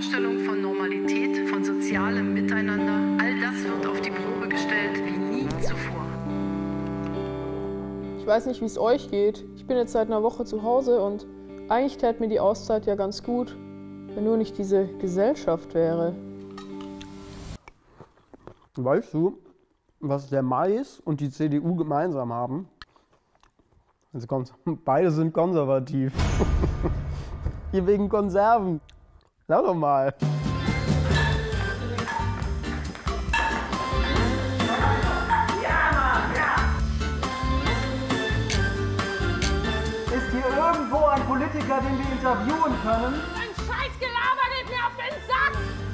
Vorstellung von Normalität, von sozialem Miteinander, all das wird auf die Probe gestellt wie nie zuvor. Ich weiß nicht, wie es euch geht. Ich bin jetzt seit einer Woche zu Hause und eigentlich täte mir die Auszeit ja ganz gut, wenn nur nicht diese Gesellschaft wäre. Weißt du, was der Mais und die CDU gemeinsam haben? Also kommt, beide sind konservativ. Ihr wegen Konserven. Na doch mal. Ja, Mann, ja! Ist hier irgendwo ein Politiker, den wir interviewen können? Mein Scheißgelaber geht mir auf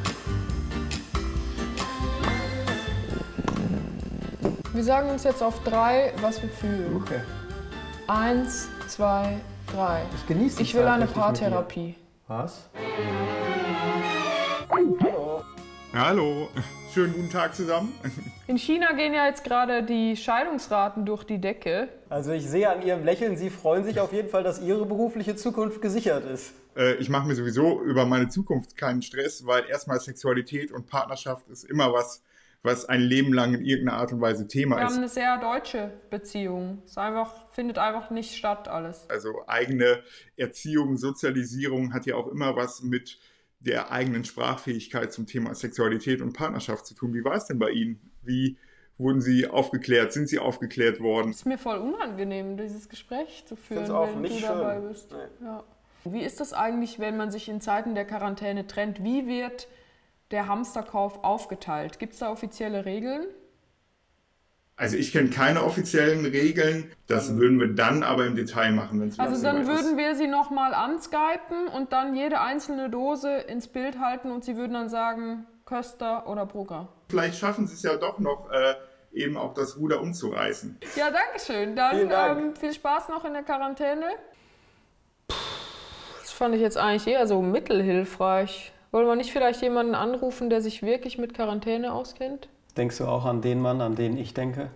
den Sack! Wir sagen uns jetzt auf 3, was wir fühlen. Okay. 1, 2, 3. Ich genieße die Zeit. Ich will eine Paartherapie. Was? Hallo. Hallo. Schönen guten Tag zusammen. In China gehen ja jetzt gerade die Scheidungsraten durch die Decke. Also ich sehe an Ihrem Lächeln, Sie freuen sich auf jeden Fall, dass Ihre berufliche Zukunft gesichert ist. Ich mache mir sowieso über meine Zukunft keinen Stress, weil erstmal Sexualität und Partnerschaft ist immer was, was ein Leben lang in irgendeiner Art und Weise Thema ist. Wir haben eine sehr deutsche Beziehung. Es findet einfach nicht statt alles. Also eigene Erziehung, Sozialisierung hat ja auch immer was mit der eigenen Sprachfähigkeit zum Thema Sexualität und Partnerschaft zu tun. Wie war es denn bei Ihnen? Wie wurden Sie aufgeklärt? Sind Sie aufgeklärt worden? Es ist mir voll unangenehm, dieses Gespräch zu führen, wenn du dabei bist. Nee. Ja. Wie ist das eigentlich, wenn man sich in Zeiten der Quarantäne trennt? Wie wird der Hamsterkauf aufgeteilt? Gibt es da offizielle Regeln? Also ich kenne keine offiziellen Regeln. Das würden wir dann aber im Detail machen, wenn es wieder so weit ist. Also dann würden wir Sie nochmal anskypen und dann jede einzelne Dose ins Bild halten und Sie würden dann sagen, Köster oder Brugger. Vielleicht schaffen Sie es ja doch noch, eben auch das Ruder umzureißen. Ja, danke schön. Dann vielen Dank. Viel Spaß noch in der Quarantäne. Puh, das fand ich jetzt eigentlich eher so mittelhilfreich. Wollen wir nicht vielleicht jemanden anrufen, der sich wirklich mit Quarantäne auskennt? Denkst du auch an den Mann, an den ich denke?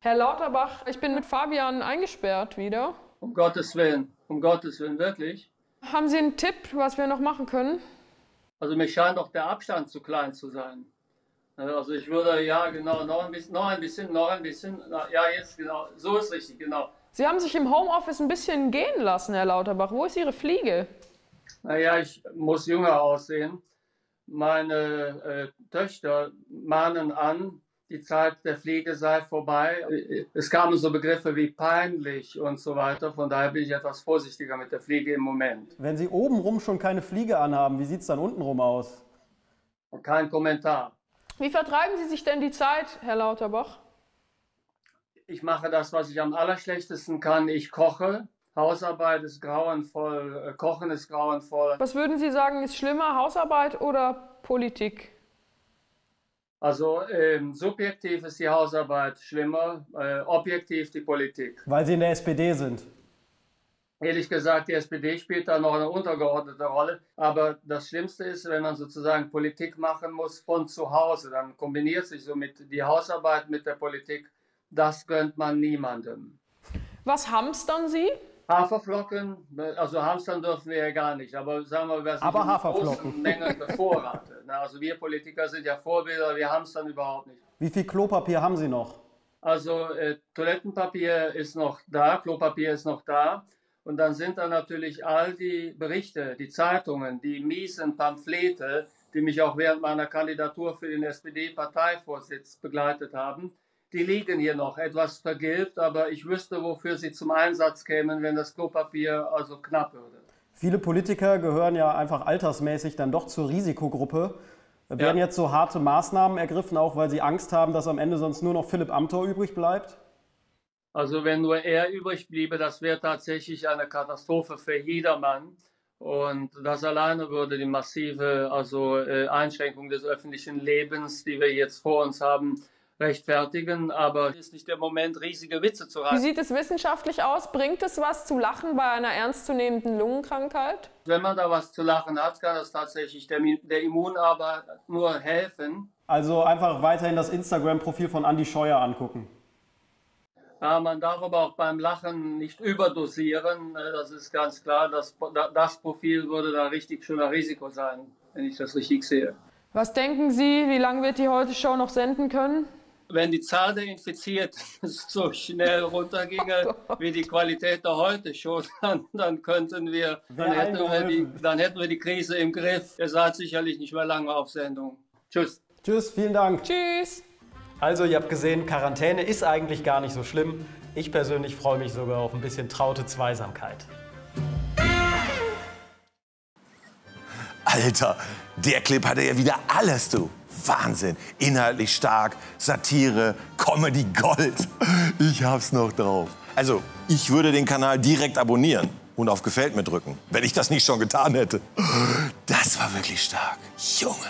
Herr Lauterbach, ich bin mit Fabian eingesperrt wieder. Um Gottes Willen, wirklich. Haben Sie einen Tipp, was wir noch machen können? Also mir scheint doch der Abstand zu klein zu sein. Also ich würde, ja genau, noch ein bisschen, ja jetzt genau, so ist richtig, genau. Sie haben sich im Homeoffice ein bisschen gehen lassen, Herr Lauterbach. Wo ist Ihre Fliege? Naja, ich muss jünger aussehen. Meine Töchter mahnen an, die Zeit der Pflege sei vorbei. Es kamen so Begriffe wie peinlich und so weiter. Von daher bin ich etwas vorsichtiger mit der Pflege im Moment. Wenn Sie obenrum schon keine Fliege anhaben, wie sieht es dann untenrum aus? Kein Kommentar. Wie vertreiben Sie sich denn die Zeit, Herr Lauterbach? Ich mache das, was ich am allerschlechtesten kann. Ich koche. Hausarbeit ist grauenvoll, Kochen ist grauenvoll. Was würden Sie sagen, ist schlimmer, Hausarbeit oder Politik? Also subjektiv ist die Hausarbeit schlimmer, objektiv die Politik. Weil Sie in der SPD sind? Ehrlich gesagt, die SPD spielt da noch eine untergeordnete Rolle. Aber das Schlimmste ist, wenn man sozusagen Politik machen muss von zu Hause. Dann kombiniert sich somit die Hausarbeit mit der Politik. Das gönnt man niemandem. Was hamstern Sie? Haferflocken, also hamstern dürfen wir ja gar nicht, aber sagen wir, wer sich in großen Mengen bevorratet. Also wir Politiker sind ja Vorbilder, wir hamstern überhaupt nicht. Wie viel Klopapier haben Sie noch? Also Toilettenpapier ist noch da, Klopapier ist noch da. Und dann sind da natürlich all die Berichte, die Zeitungen, die miesen Pamphlete, die mich auch während meiner Kandidatur für den SPD-Parteivorsitz begleitet haben. Die liegen hier noch, etwas vergilbt, aber ich wüsste, wofür sie zum Einsatz kämen, wenn das Klopapier also knapp würde. Viele Politiker gehören ja einfach altersmäßig dann doch zur Risikogruppe. Werden jetzt so harte Maßnahmen ergriffen, auch weil sie Angst haben, dass am Ende sonst nur noch Philipp Amthor übrig bleibt? Also wenn nur er übrig bliebe, das wäre tatsächlich eine Katastrophe für jedermann. Und das alleine würde die massive Einschränkung des öffentlichen Lebens, die wir jetzt vor uns haben, rechtfertigen, aber es ist nicht der Moment, riesige Witze zu reißen. Wie sieht es wissenschaftlich aus? Bringt es was zu lachen bei einer ernstzunehmenden Lungenkrankheit? Wenn man da was zu lachen hat, kann das tatsächlich der Immunarbeit nur helfen. Also einfach weiterhin das Instagram-Profil von Andy Scheuer angucken. Man darf aber auch beim Lachen nicht überdosieren. Das ist ganz klar, das Profil würde da richtig schön ein Risiko sein, wenn ich das richtig sehe. Was denken Sie, wie lange wird die Heute-Show noch senden können? Wenn die Zahl der Infizierten so schnell runterginge wie die Qualität der Heute-Show, dann hätten wir die Krise im Griff. Ihr seid sicherlich nicht mehr lange auf Sendung. Tschüss. Tschüss, vielen Dank. Tschüss. Also, ihr habt gesehen, Quarantäne ist eigentlich gar nicht so schlimm. Ich persönlich freue mich sogar auf ein bisschen traute Zweisamkeit. Alter, der Clip hatte ja wieder alles, du. Wahnsinn. Inhaltlich stark, Satire, Comedy Gold. Ich hab's noch drauf. Also, ich würde den Kanal direkt abonnieren und auf Gefällt mir drücken, wenn ich das nicht schon getan hätte. Das war wirklich stark. Junge.